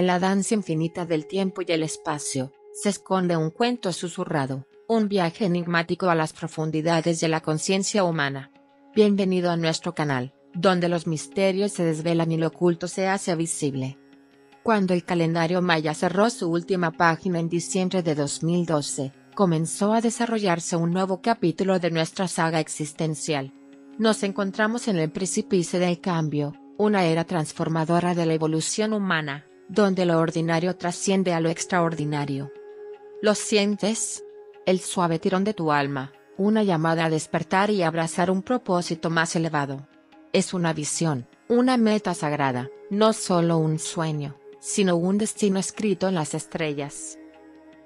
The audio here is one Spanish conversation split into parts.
En la danza infinita del tiempo y el espacio, se esconde un cuento susurrado, un viaje enigmático a las profundidades de la conciencia humana. Bienvenido a nuestro canal, donde los misterios se desvelan y lo oculto se hace visible. Cuando el calendario maya cerró su última página en diciembre de 2012, comenzó a desarrollarse un nuevo capítulo de nuestra saga existencial. Nos encontramos en el precipicio del cambio, una era transformadora de la evolución humana, donde lo ordinario trasciende a lo extraordinario. ¿Lo sientes? El suave tirón de tu alma, una llamada a despertar y abrazar un propósito más elevado. Es una visión, una meta sagrada, no solo un sueño, sino un destino escrito en las estrellas.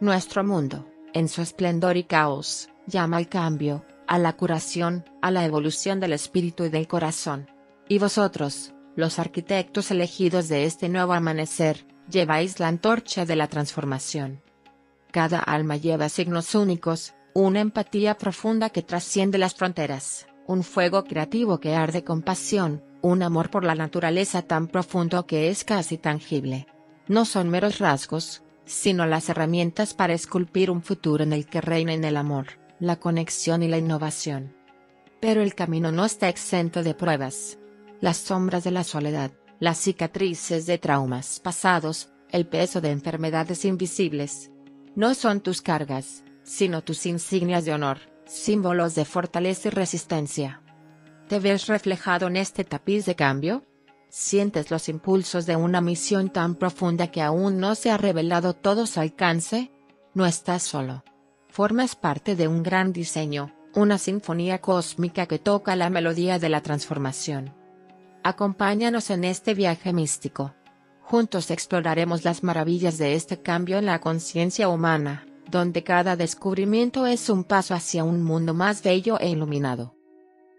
Nuestro mundo, en su esplendor y caos, llama al cambio, a la curación, a la evolución del espíritu y del corazón. Y vosotros, los arquitectos elegidos de este nuevo amanecer, lleváis la antorcha de la transformación. Cada alma lleva signos únicos, una empatía profunda que trasciende las fronteras, un fuego creativo que arde con pasión, un amor por la naturaleza tan profundo que es casi tangible. No son meros rasgos, sino las herramientas para esculpir un futuro en el que reinen el amor, la conexión y la innovación. Pero el camino no está exento de pruebas. Las sombras de la soledad, las cicatrices de traumas pasados, el peso de enfermedades invisibles. No son tus cargas, sino tus insignias de honor, símbolos de fortaleza y resistencia. ¿Te ves reflejado en este tapiz de cambio? ¿Sientes los impulsos de una misión tan profunda que aún no se ha revelado todo su alcance? No estás solo. Formas parte de un gran diseño, una sinfonía cósmica que toca la melodía de la transformación. Acompáñanos en este viaje místico. Juntos exploraremos las maravillas de este cambio en la conciencia humana, donde cada descubrimiento es un paso hacia un mundo más bello e iluminado.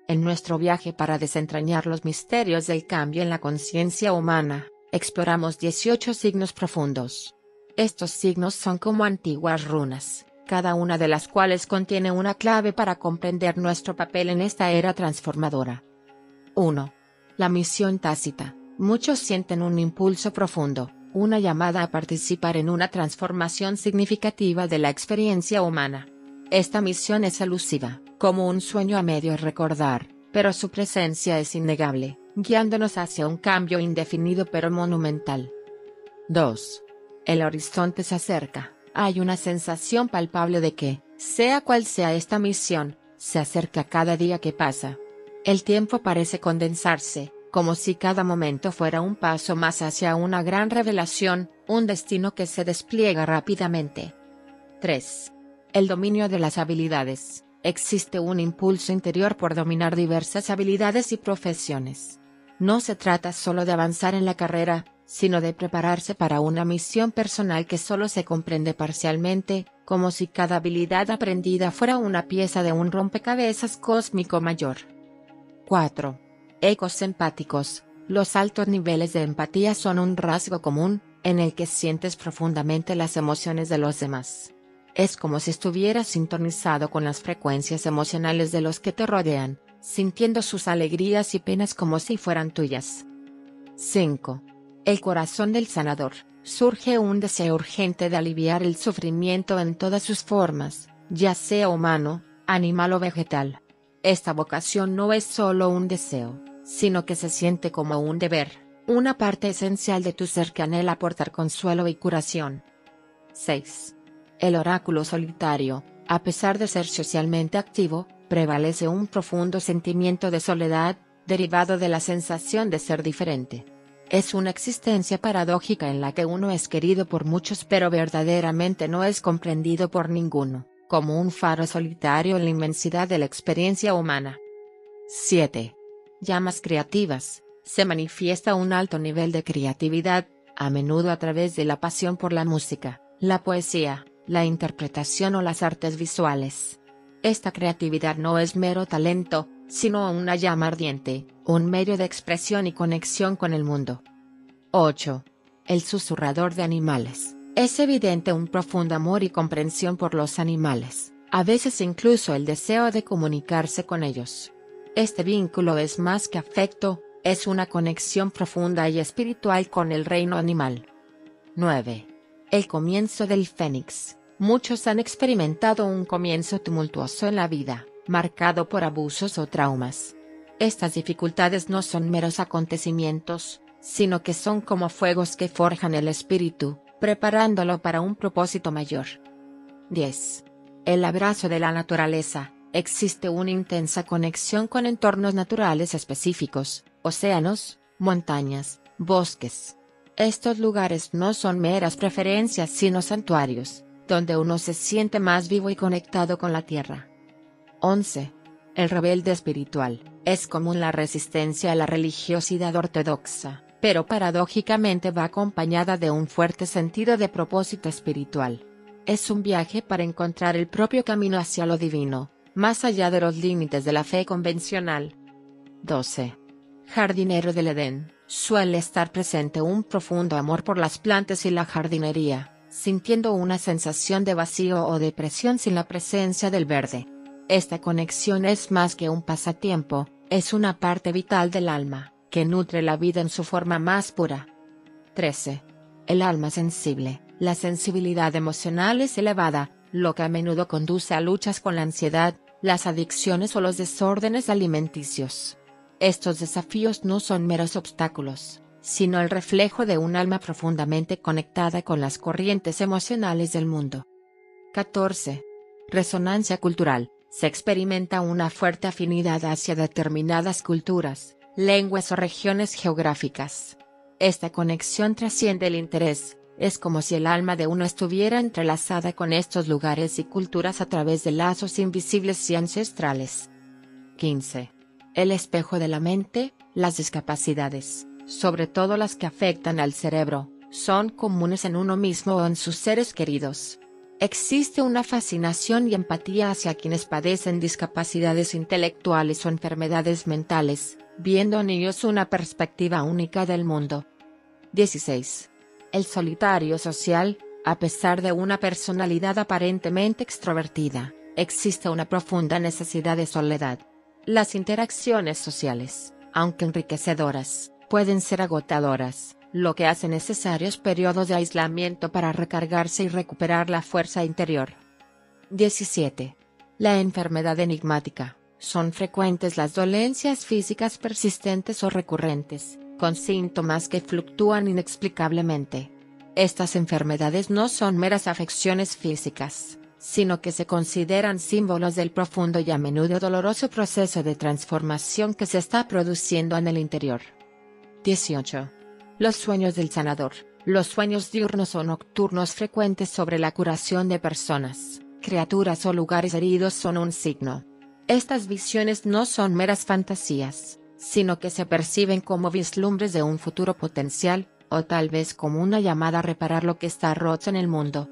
En nuestro viaje para desentrañar los misterios del cambio en la conciencia humana, exploramos 18 signos profundos. Estos signos son como antiguas runas, cada una de las cuales contiene una clave para comprender nuestro papel en esta era transformadora. 1. La misión tácita. Muchos sienten un impulso profundo, una llamada a participar en una transformación significativa de la experiencia humana. Esta misión es elusiva, como un sueño a medio recordar, pero su presencia es innegable, guiándonos hacia un cambio indefinido pero monumental. 2. El horizonte se acerca. Hay una sensación palpable de que, sea cual sea esta misión, se acerca cada día que pasa. El tiempo parece condensarse, como si cada momento fuera un paso más hacia una gran revelación, un destino que se despliega rápidamente. 3. El dominio de las habilidades. Existe un impulso interior por dominar diversas habilidades y profesiones. No se trata solo de avanzar en la carrera, sino de prepararse para una misión personal que solo se comprende parcialmente, como si cada habilidad aprendida fuera una pieza de un rompecabezas cósmico mayor. 4. Ecos empáticos. Los altos niveles de empatía son un rasgo común, en el que sientes profundamente las emociones de los demás. Es como si estuvieras sintonizado con las frecuencias emocionales de los que te rodean, sintiendo sus alegrías y penas como si fueran tuyas. 5. El corazón del sanador. Surge un deseo urgente de aliviar el sufrimiento en todas sus formas, ya sea humano, animal o vegetal. Esta vocación no es solo un deseo, sino que se siente como un deber, una parte esencial de tu ser que anhela aportar consuelo y curación. 6. El oráculo solitario. A pesar de ser socialmente activo, prevalece un profundo sentimiento de soledad, derivado de la sensación de ser diferente. Es una existencia paradójica en la que uno es querido por muchos pero verdaderamente no es comprendido por ninguno, como un faro solitario en la inmensidad de la experiencia humana. 7. Llamas creativas. Se manifiesta un alto nivel de creatividad, a menudo a través de la pasión por la música, la poesía, la interpretación o las artes visuales. Esta creatividad no es mero talento, sino una llama ardiente, un medio de expresión y conexión con el mundo. 8. El susurrador de animales. Es evidente un profundo amor y comprensión por los animales, a veces incluso el deseo de comunicarse con ellos. Este vínculo es más que afecto, es una conexión profunda y espiritual con el reino animal. 9. El comienzo del Fénix. Muchos han experimentado un comienzo tumultuoso en la vida, marcado por abusos o traumas. Estas dificultades no son meros acontecimientos, sino que son como fuegos que forjan el espíritu, preparándolo para un propósito mayor. 10. El abrazo de la naturaleza. Existe una intensa conexión con entornos naturales específicos, océanos, montañas, bosques. Estos lugares no son meras preferencias sino santuarios, donde uno se siente más vivo y conectado con la tierra. 11. El rebelde espiritual. Es común la resistencia a la religiosidad ortodoxa, pero paradójicamente va acompañada de un fuerte sentido de propósito espiritual. Es un viaje para encontrar el propio camino hacia lo divino, más allá de los límites de la fe convencional. 12. Jardinero del Edén. Suele estar presente un profundo amor por las plantas y la jardinería, sintiendo una sensación de vacío o depresión sin la presencia del verde. Esta conexión es más que un pasatiempo, es una parte vital del alma, que nutre la vida en su forma más pura. 13. El alma sensible. La sensibilidad emocional es elevada, lo que a menudo conduce a luchas con la ansiedad, las adicciones o los desórdenes alimenticios. Estos desafíos no son meros obstáculos, sino el reflejo de un alma profundamente conectada con las corrientes emocionales del mundo. 14. Resonancia cultural. Se experimenta una fuerte afinidad hacia determinadas culturas, lenguas o regiones geográficas. Esta conexión trasciende el interés, es como si el alma de uno estuviera entrelazada con estos lugares y culturas a través de lazos invisibles y ancestrales. 15. El espejo de la mente. Las discapacidades, sobre todo las que afectan al cerebro, son comunes en uno mismo o en sus seres queridos. Existe una fascinación y empatía hacia quienes padecen discapacidades intelectuales o enfermedades mentales, viendo en ellos una perspectiva única del mundo. 16. El solitario social. A pesar de una personalidad aparentemente extrovertida, existe una profunda necesidad de soledad. Las interacciones sociales, aunque enriquecedoras, pueden ser agotadoras, lo que hace necesarios periodos de aislamiento para recargarse y recuperar la fuerza interior. 17. La enfermedad enigmática. Son frecuentes las dolencias físicas persistentes o recurrentes, con síntomas que fluctúan inexplicablemente. Estas enfermedades no son meras afecciones físicas, sino que se consideran símbolos del profundo y a menudo doloroso proceso de transformación que se está produciendo en el interior. 18. Los sueños del sanador. Los sueños diurnos o nocturnos frecuentes sobre la curación de personas, criaturas o lugares heridos son un signo. Estas visiones no son meras fantasías, sino que se perciben como vislumbres de un futuro potencial, o tal vez como una llamada a reparar lo que está roto en el mundo.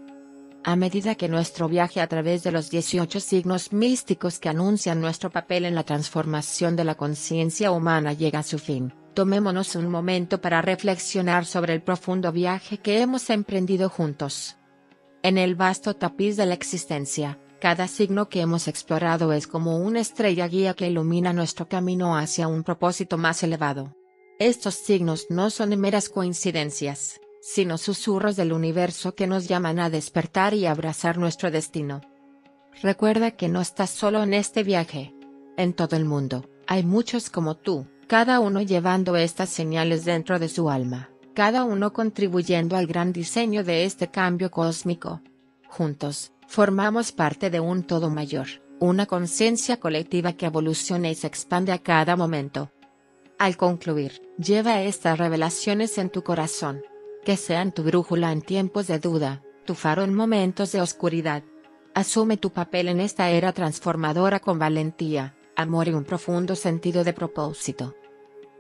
A medida que nuestro viaje a través de los 18 signos místicos que anuncian nuestro papel en la transformación de la conciencia humana llega a su fin, tomémonos un momento para reflexionar sobre el profundo viaje que hemos emprendido juntos. En el vasto tapiz de la existencia, cada signo que hemos explorado es como una estrella guía que ilumina nuestro camino hacia un propósito más elevado. Estos signos no son meras coincidencias, sino susurros del universo que nos llaman a despertar y abrazar nuestro destino. Recuerda que no estás solo en este viaje. En todo el mundo, hay muchos como tú, cada uno llevando estas señales dentro de su alma, cada uno contribuyendo al gran diseño de este cambio cósmico. Juntos, formamos parte de un todo mayor, una conciencia colectiva que evoluciona y se expande a cada momento. Al concluir, lleva estas revelaciones en tu corazón. Que sean tu brújula en tiempos de duda, tu faro en momentos de oscuridad. Asume tu papel en esta era transformadora con valentía, amor y un profundo sentido de propósito.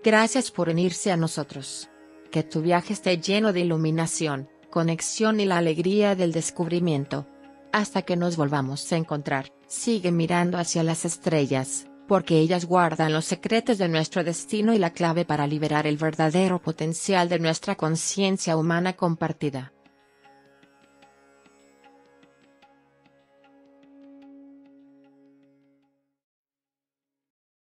Gracias por unirse a nosotros. Que tu viaje esté lleno de iluminación, conexión y la alegría del descubrimiento. Hasta que nos volvamos a encontrar, sigue mirando hacia las estrellas, porque ellas guardan los secretos de nuestro destino y la clave para liberar el verdadero potencial de nuestra conciencia humana compartida.